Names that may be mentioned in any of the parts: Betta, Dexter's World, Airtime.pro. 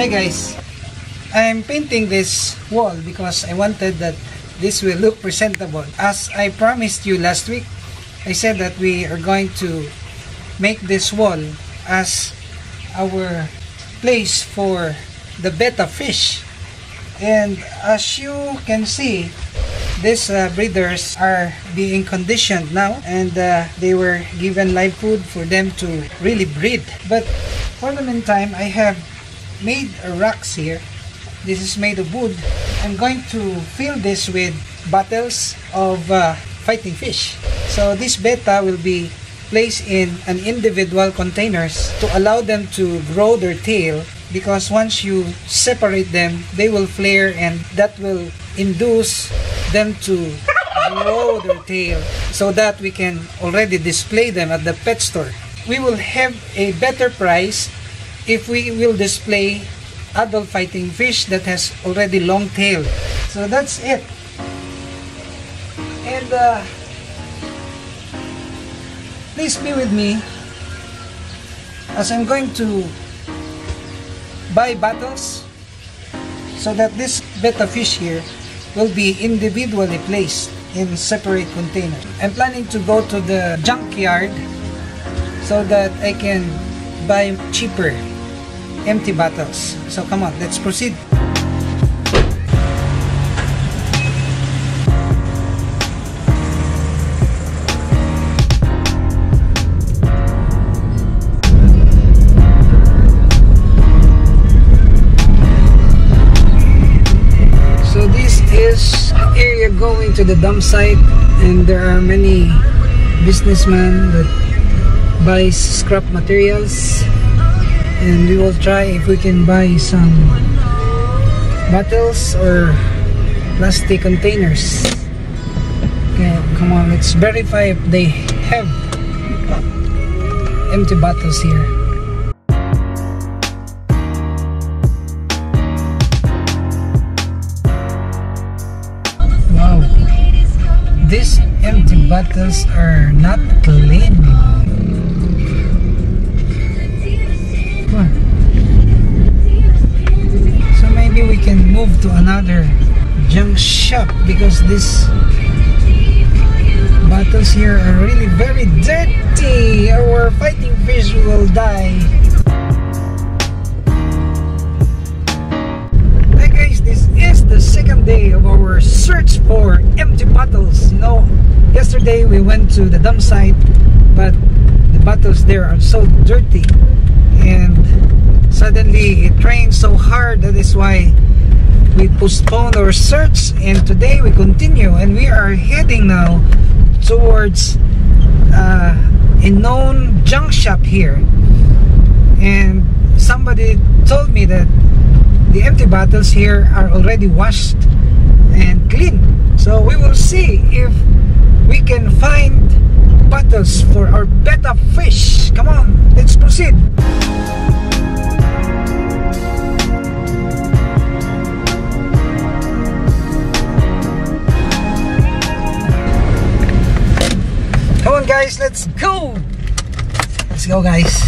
Hi guys, I'm painting this wall because I wanted that this will look presentable. As I promised you last week, I said that we are going to make this wall as our place for the betta fish. And as you can see, these breeders are being conditioned now, and they were given live food for them to really breed. But for the meantime, I have made racks here. This is made of wood. I'm going to fill this with bottles of fighting fish. So this betta will be placed in an individual containers to allow them to grow their tail, because once you separate them, they will flare, and that will induce them to grow their tail so that we can already display them at the pet store. We will have a better price if we will display adult fighting fish that has already long tail. So that's it. And please be with me as I'm going to buy bottles so that this betta fish here will be individually placed in separate containers. I'm planning to go to the junkyard so that I can buy cheaper empty bottles. So come on, let's proceed. So this is the area going to the dump site, and there are many businessmen that buy scrap materials. And we will try if we can buy some bottles or plastic containers. Okay, come on, let's verify if they have empty bottles here. Wow, these empty bottles are not clean. Move to another junk shop because these bottles here are really very dirty. Our fighting fish will die. Hi guys, this is the second day of our search for empty bottles. No, yesterday we went to the dump site, but the bottles there are so dirty, and suddenly it rained so hard. That is why we postponed our search, and today we continue, and we are heading now towards a known junk shop here. And somebody told me that the empty bottles here are already washed and clean. So we will see if we can find bottles for our betta fish. Come on, let's proceed. Come on guys, let's go! Let's go guys!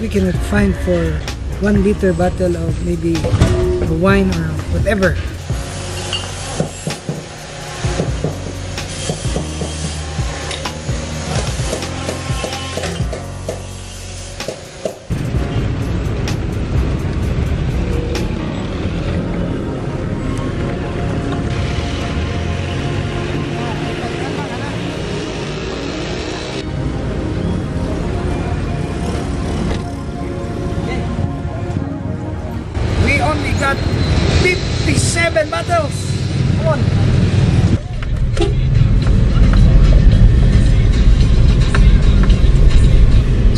We cannot find for 1 liter bottle of maybe wine or whatever. We got 57 bottles. Come on.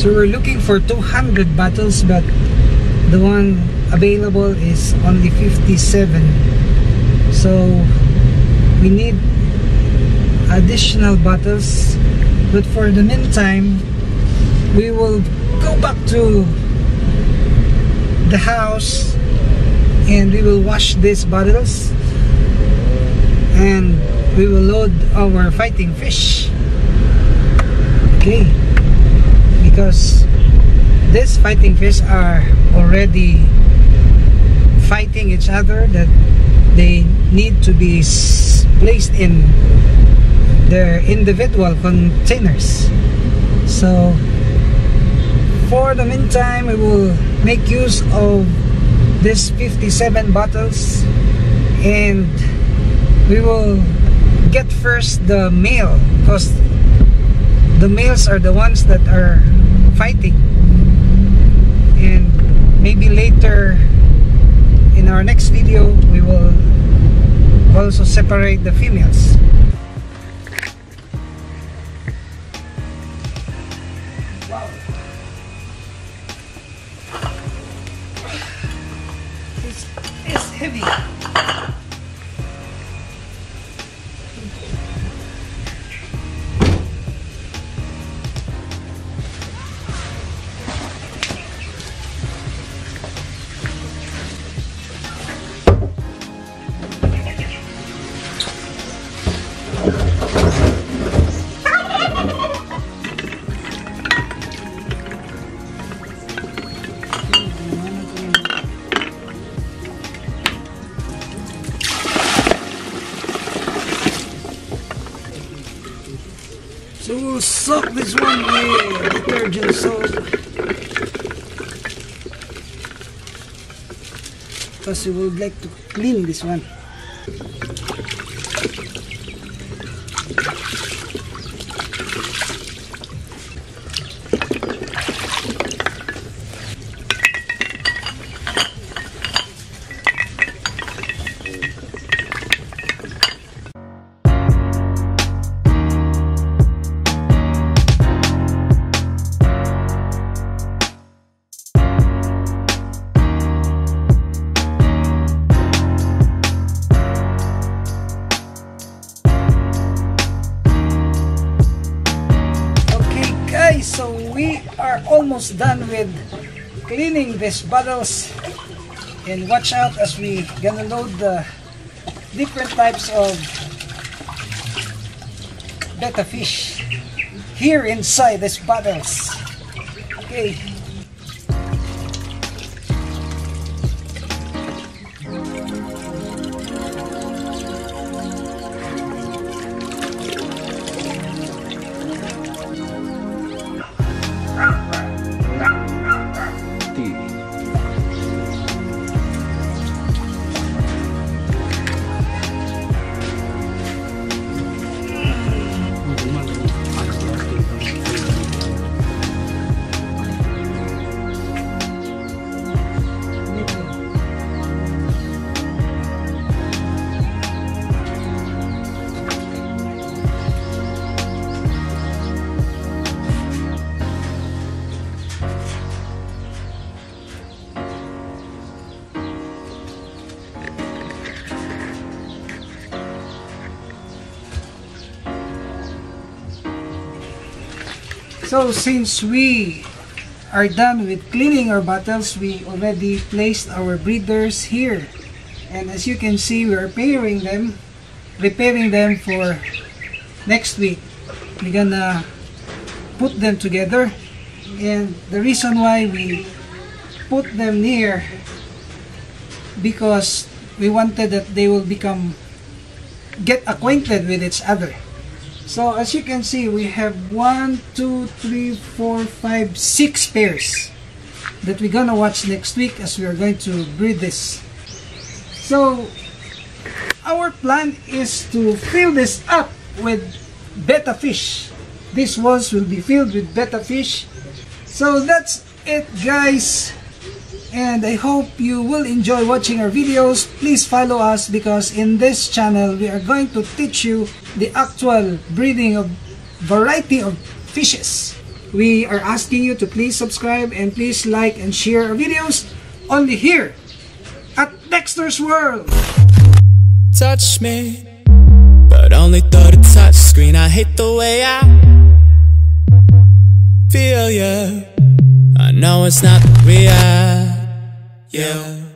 So we're looking for 200 battles, but the one available is only 57. So we need additional battles, but for the meantime we will go back to the house and we will wash these bottles and we will load our fighting fish. Okay, because these fighting fish are already fighting each other, that they need to be placed in their individual containers. So for the meantime we will make use of these 57 bottles and we will get first the male, because the males are the ones that are fighting, and maybe later in our next video we will also separate the females. Wow, this is heavy. So we'll soak this one with detergent soap, because we would like to clean this one. So we are almost done with cleaning these bottles, and watch out as we gonna load the different types of betta fish here inside these bottles. Okay. So since we are done with cleaning our bottles, we already placed our breeders here, and as you can see we are preparing them for next week. We're gonna put them together, and the reason why we put them near, because we wanted that they will get acquainted with each other. So as you can see, we have 6 pairs that we're gonna watch next week as we are going to breed this. So our plan is to fill this up with betta fish. These walls will be filled with betta fish. So that's it, guys, and I hope you will enjoy watching our videos. Please follow us, because in this channel we are going to teach you the actual breeding of variety of fishes. we are asking you to please subscribe and please like and share our videos only here at Dexter's World. Touch me, but only through the touch screen. I hate the way I feel you. I know it's not real. Yeah.